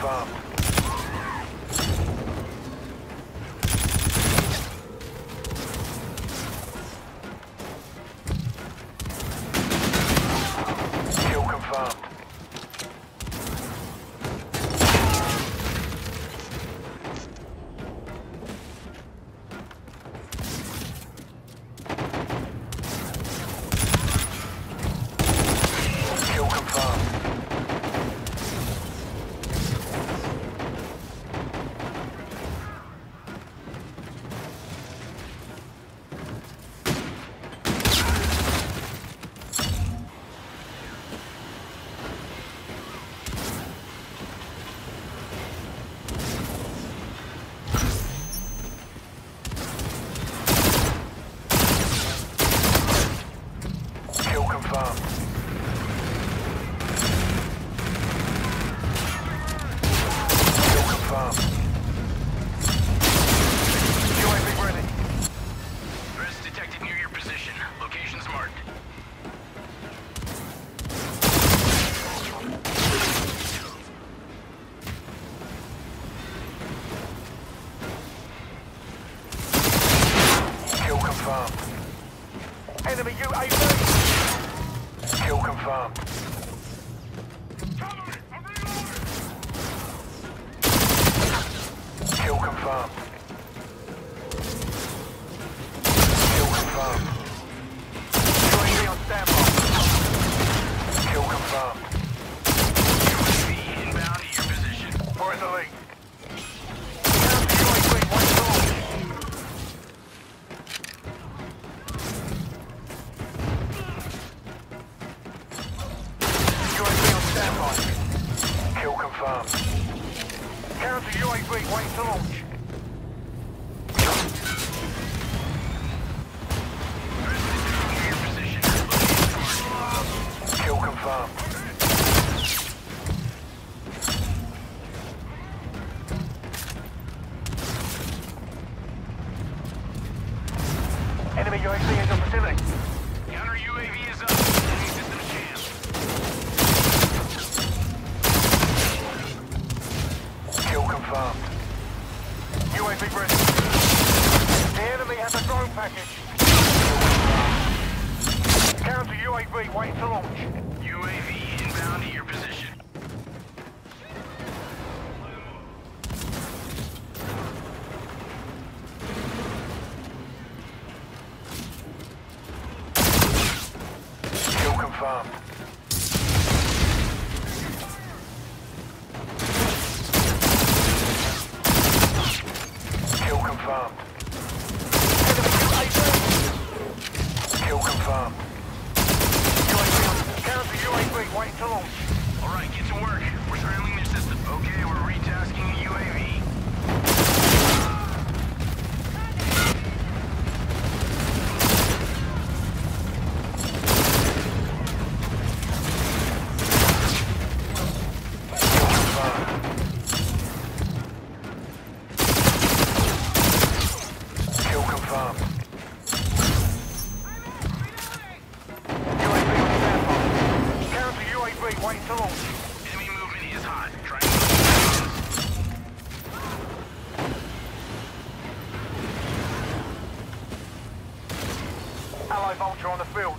confirmed. Kill confirmed. Kill confirmed. UAV ready. Threats detected near your position. Locations marked. Kill confirmed. Enemy UAV. Kill confirmed. Confirmed. Kill confirmed. UAV on standby. Kill confirmed. UAV inbound to your position. We're in the lead. UAV on standby. Kill confirmed. Counter UAV waiting to launch. Confirmed. Enemy UAV in your facility. Counter UAV is up. Enemy system jammed. Kill confirmed. UAV ready. The enemy has a drone package. Counter UAV waiting to launch. UAV inbound to your position. Kill confirmed. Kill confirmed. Kill confirmed. Wait till launch. Alright, get to work. We're surveilling their system. Okay, we're retasking the UAV. Kill confirmed. Kill confirmed. Waiting to launch. Enemy movement is hot. Try to Allied Vulture on the field.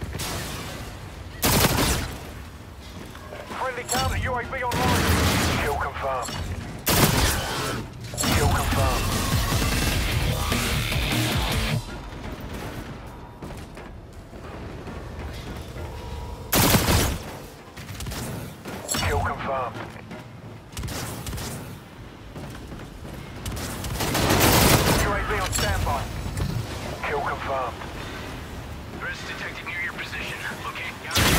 Friendly counter UAV online. Kill confirmed. Kill confirmed. Confirmed. UAV on standby. Kill confirmed. Threats detected near your position. Locate counter UAV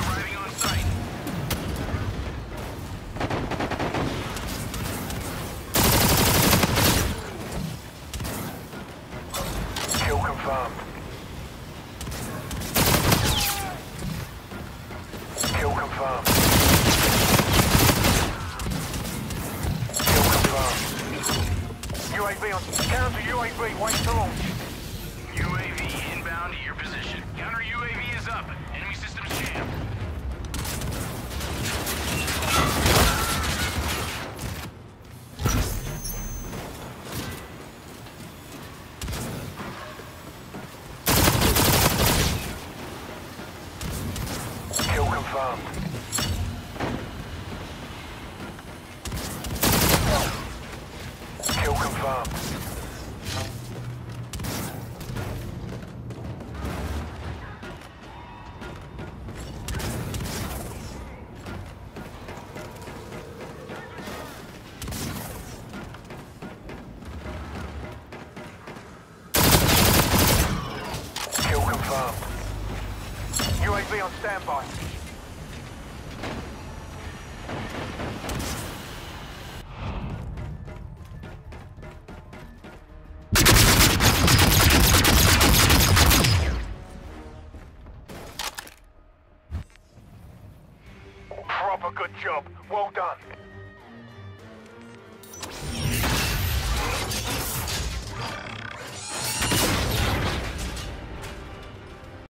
arriving on site. Kill confirmed. Kill confirmed. UAV on counter UAV waiting to launch. UAV inbound to your position. Counter UAV is up. Enemy systems jammed. bomb. Kill confirmed. UAV on standby. Proper good job. Well done.